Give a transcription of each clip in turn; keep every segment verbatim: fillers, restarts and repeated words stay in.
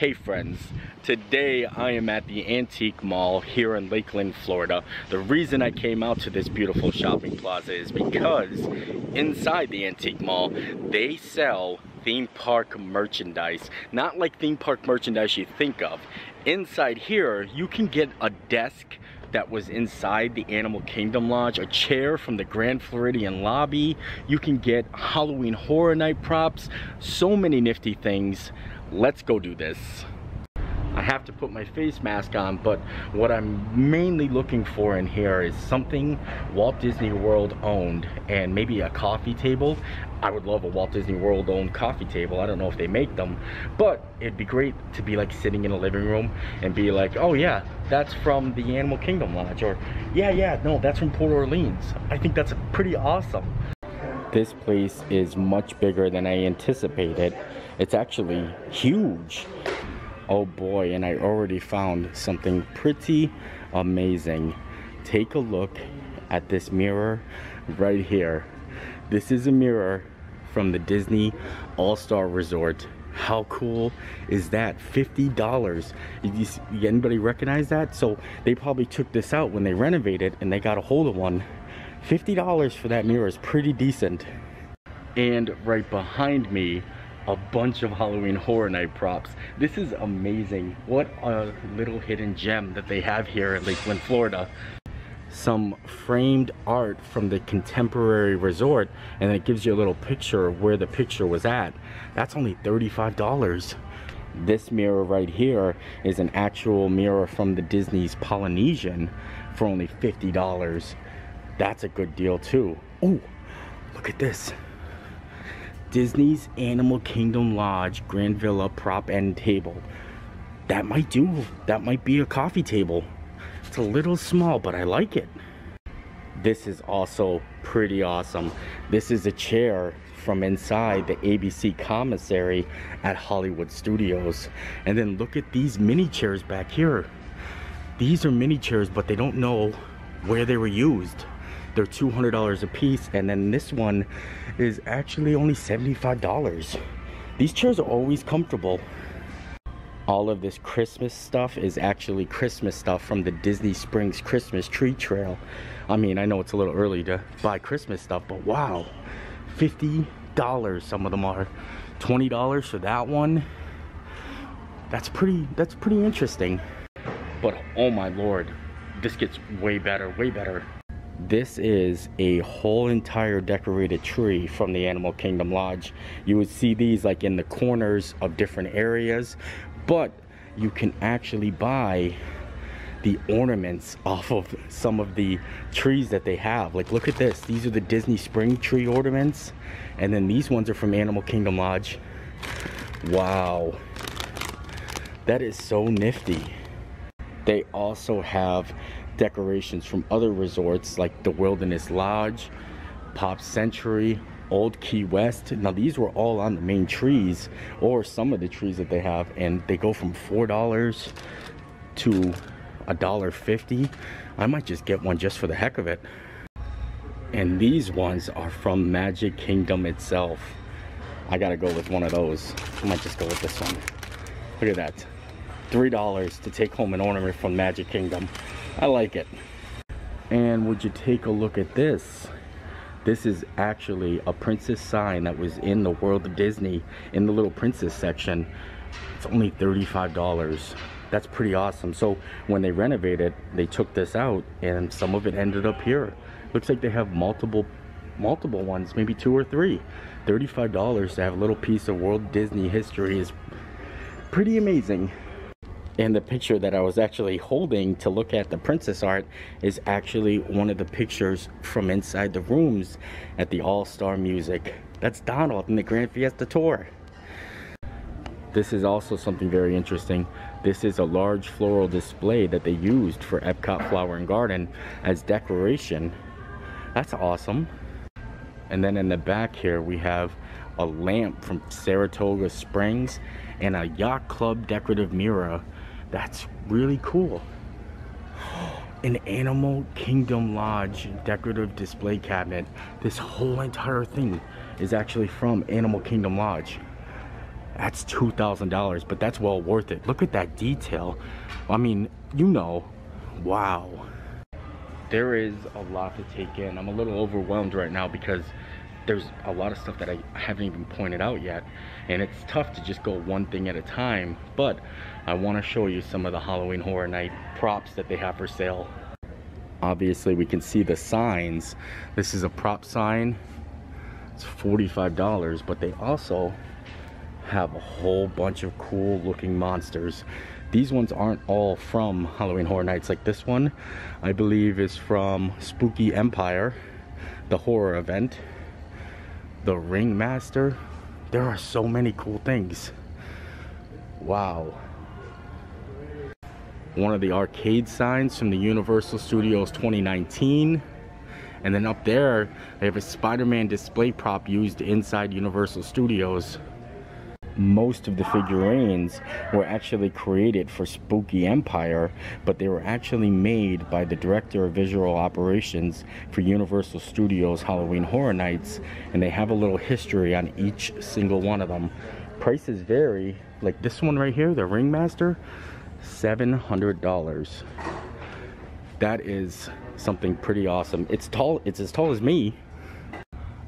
Hey friends, today I am at the Antique Mall here in Lakeland, Florida. The reason I came out to this beautiful shopping plaza is because inside the Antique Mall, they sell theme park merchandise. Not like theme park merchandise you think of. Inside here, you can get a desk that was inside the Animal Kingdom Lodge, a chair from the Grand Floridian lobby. You can get Halloween Horror Night props, so many nifty things. Let's go do this. I have to put my face mask on, but what I'm mainly looking for in here is something Walt Disney World owned, and maybe a coffee table. I would love a Walt Disney World owned coffee table. I don't know if they make them, but it'd be great to be like sitting in a living room and be like, oh yeah, that's from the Animal Kingdom Lodge, or yeah, yeah, no, that's from Port Orleans. I think that's pretty awesome. This place is much bigger than I anticipated. It's actually huge. Oh boy, and I already found something pretty amazing. Take a look at this mirror right here. This is a mirror from the Disney All-Star Resort. How cool is that? fifty dollars. You, you, anybody recognize that? So they probably took this out when they renovated and they got a hold of one. fifty dollars for that mirror is pretty decent. And right behind me, a bunch of Halloween Horror Night props. This is amazing. What a little hidden gem that they have here at Lakeland, Florida. Some framed art from the Contemporary Resort, and it gives you a little picture of where the picture was at. That's only thirty-five dollars. This mirror right here is an actual mirror from the Disney's Polynesian for only fifty dollars. That's a good deal too. Oh, look at this. Disney's Animal Kingdom Lodge Grand Villa prop and table. That might do. That might be a coffee table. It's a little small, but I like it. This is also pretty awesome. This is a chair from inside the A B C Commissary at Hollywood Studios. And then look at these mini chairs back here. These are mini chairs, but they don't know where they were used. They're two hundred dollars a piece, and then this one is actually only seventy-five dollars. These chairs are always comfortable. All of this Christmas stuff is actually Christmas stuff from the Disney Springs Christmas tree trail. I mean, I know it's a little early to buy Christmas stuff, but wow, fifty dollars some of them are. twenty dollars for that one. That's pretty, that's pretty interesting. But oh my lord, this gets way better, way better. This is a whole entire decorated tree from the Animal Kingdom Lodge. You would see these like in the corners of different areas, but you can actually buy the ornaments off of some of the trees that they have. Like look at this, these are the Disney Spring tree ornaments, and then these ones are from Animal Kingdom Lodge. Wow, that is so nifty. They also have decorations from other resorts like the Wilderness Lodge, Pop Century, Old Key West. Now these were all on the main trees, or some of the trees that they have, and they go from four dollars to a dollar fifty. I might just get one just for the heck of it. And these ones are from Magic Kingdom itself. I gotta go with one of those. I might just go with this one. Look at that. three dollars to take home an ornament from Magic Kingdom. I like it. And would you take a look at this? This is actually a princess sign that was in the World of Disney in the little princess section. It's only thirty-five dollars. That's pretty awesome. So when they renovated, they took this out and some of it ended up here. Looks like they have multiple multiple ones, maybe two or three. thirty-five dollars to have a little piece of World Disney history is pretty amazing. And the picture that I was actually holding to look at the princess art is actually one of the pictures from inside the rooms at the All-Star Music. That's Donald in the Grand Fiesta Tour. This is also something very interesting. This is a large floral display that they used for Epcot Flower and Garden as decoration. That's awesome. And then in the back here we have a lamp from Saratoga Springs and a Yacht Club decorative mirror. That's really cool. An Animal Kingdom Lodge decorative display cabinet. This whole entire thing is actually from Animal Kingdom Lodge. That's two thousand dollars, but that's well worth it. Look at that detail. I mean, you know, wow. There is a lot to take in. I'm a little overwhelmed right now because there's a lot of stuff that I haven't even pointed out yet, and it's tough to just go one thing at a time, but I want to show you some of the Halloween Horror Night props that they have for sale. Obviously we can see the signs. This is a prop sign. It's forty-five dollars, but they also have a whole bunch of cool looking monsters. These ones aren't all from Halloween Horror Nights. Like this one, I believe, is from Spooky Empire, the horror event. The Ringmaster. There are so many cool things. Wow. One of the arcade signs from the Universal Studios twenty nineteen. And then up there, they have a Spider-Man display prop used inside Universal Studios. Most of the figurines were actually created for Spooky Empire, but they were actually made by the director of visual operations for Universal Studios Halloween Horror Nights, and they have a little history on each single one of them. Prices vary, like this one right here, the Ringmaster, seven hundred dollars. That is something pretty awesome. It's tall, it's as tall as me.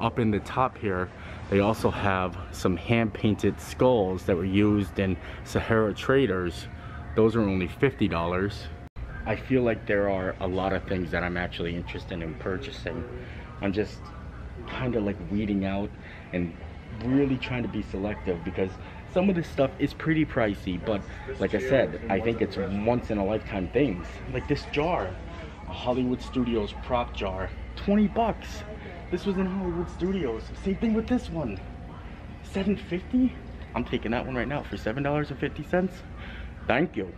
Up in the top here, they also have some hand-painted skulls that were used in Sahara Traders. Those are only fifty dollars. I feel like there are a lot of things that I'm actually interested in purchasing. I'm just kind of like weeding out and really trying to be selective, because some of this stuff is pretty pricey, but like I said, I think it's once in a lifetime things. Like this jar, a Hollywood Studios prop jar, twenty bucks. This was in Hollywood Studios. Same thing with this one. seven fifty? I'm taking that one right now for seven dollars and fifty cents. Thank you.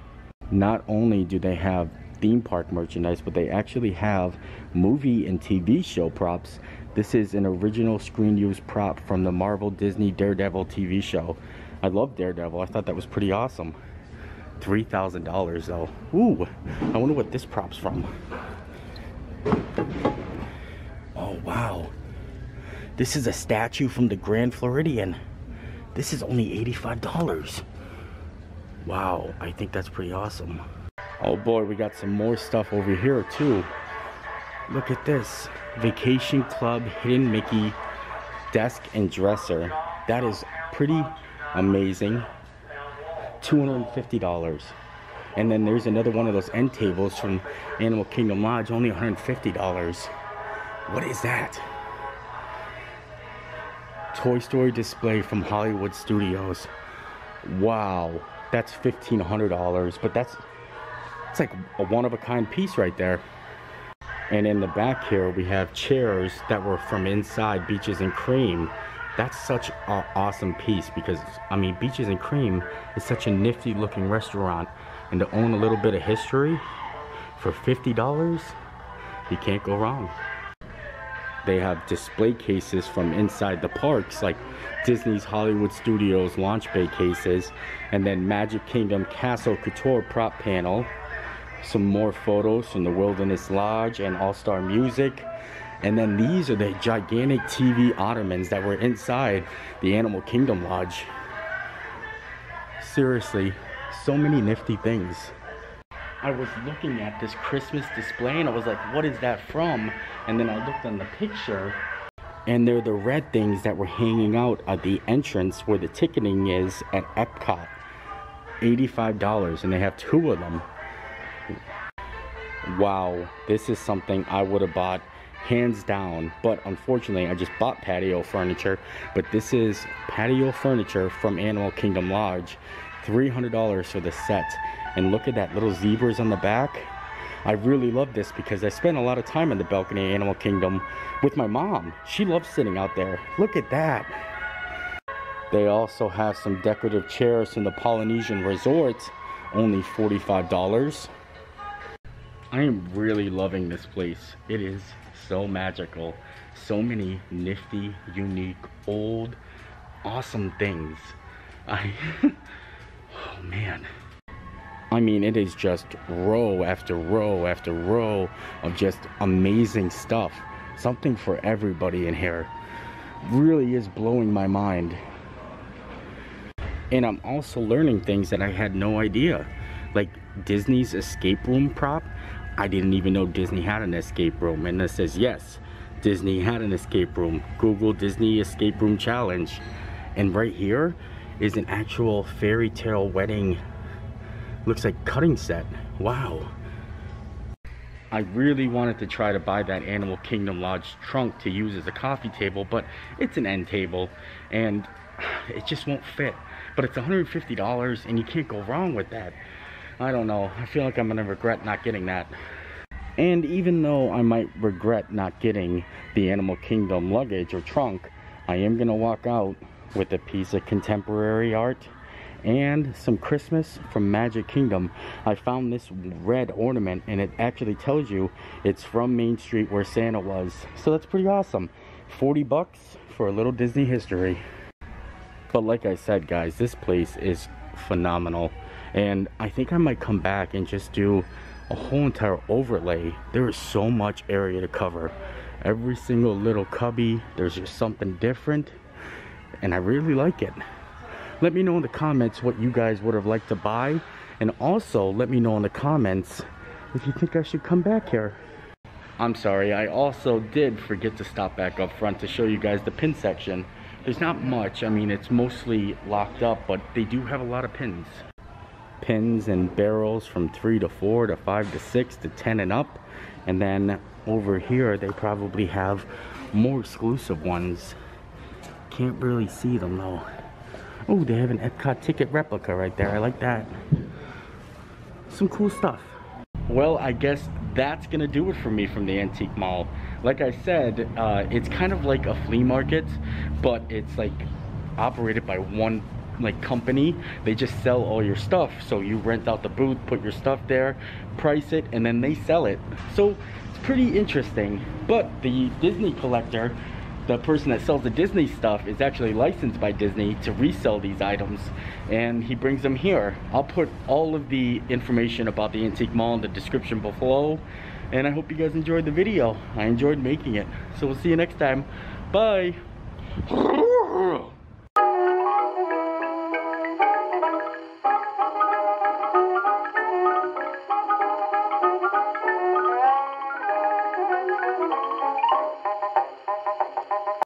Not only do they have theme park merchandise, but they actually have movie and T V show props. This is an original screen use prop from the Marvel Disney Daredevil T V show. I love Daredevil. I thought that was pretty awesome. three thousand dollars though. Ooh, I wonder what this prop's from. Oh wow, this is a statue from the Grand Floridian. This is only eighty-five dollars. Wow, I think that's pretty awesome. Oh boy, we got some more stuff over here too. Look at this. Vacation Club Hidden Mickey desk and dresser. That is pretty amazing. two hundred fifty dollars. And then there's another one of those end tables from Animal Kingdom Lodge, only one hundred fifty dollars. What is that? Toy Story display from Hollywood Studios. Wow, that's fifteen hundred dollars, but that's, it's like a one-of-a-kind piece right there. And in the back here, we have chairs that were from inside Beaches and Cream. That's such an awesome piece because, I mean, Beaches and Cream is such a nifty-looking restaurant, and to own a little bit of history for fifty dollars, you can't go wrong. They have display cases from inside the parks, like Disney's Hollywood Studios Launch Bay cases, and then Magic Kingdom Castle Couture prop panel. Some more photos from the Wilderness Lodge and All-Star Music. And then these are the gigantic T V ottomans that were inside the Animal Kingdom Lodge. Seriously, so many nifty things. I was looking at this Christmas display and I was like, what is that from? And then I looked on the picture and they're the red things that were hanging out at the entrance where the ticketing is at Epcot. eighty-five dollars, and they have two of them. Wow, this is something I would have bought hands down, but unfortunately I just bought patio furniture. But this is patio furniture from Animal Kingdom Lodge. three hundred dollars for the set. And look at that, little zebras on the back. I really love this because I spent a lot of time in the balcony at Animal Kingdom with my mom. She loves sitting out there. Look at that. They also have some decorative chairs from the Polynesian Resort, only forty-five dollars. I am really loving this place. It is so magical. So many nifty, unique, old, awesome things. I, oh man. I mean, it is just row after row after row of just amazing stuff. Something for everybody in here. Really is blowing my mind. And I'm also learning things that I had no idea. Like Disney's escape room prop. I didn't even know Disney had an escape room. And it says, yes, Disney had an escape room. Google Disney escape room challenge. And right here is an actual fairy tale wedding. Looks like cutting set. Wow. I really wanted to try to buy that Animal Kingdom Lodge trunk to use as a coffee table, but it's an end table and it just won't fit. But it's one hundred fifty dollars and you can't go wrong with that. I don't know. I feel like I'm gonna regret not getting that. And even though I might regret not getting the Animal Kingdom luggage or trunk, I am gonna walk out with a piece of contemporary art and some Christmas from Magic Kingdom. I found this red ornament and it actually tells you it's from Main Street where Santa was. So that's pretty awesome. forty bucks for a little Disney history. But like I said guys, this place is phenomenal. And I think I might come back and just do a whole entire overlay. There is so much area to cover. Every single little cubby, there's just something different. And I really like it. Let me know in the comments what you guys would have liked to buy. And also let me know in the comments if you think I should come back here. I'm sorry, I also did forget to stop back up front to show you guys the pin section. There's not much. I mean, it's mostly locked up, but they do have a lot of pins. Pins and barrels from three to four to five to six to ten and up. And then over here, they probably have more exclusive ones. Can't really see them though. Oh, they have an Epcot ticket replica right there. I like that. Some cool stuff. Well, I guess that's gonna do it for me from the Antique Mall. Like I said, uh, it's kind of like a flea market, but it's like operated by one like company. They just sell all your stuff. So you rent out the booth, put your stuff there, price it, and then they sell it. So it's pretty interesting. But the Disney collector, the person that sells the Disney stuff, is actually licensed by Disney to resell these items, and he brings them here. I'll put all of the information about the Antique Mall in the description below, and I hope you guys enjoyed the video. I enjoyed making it. So we'll see you next time. Bye.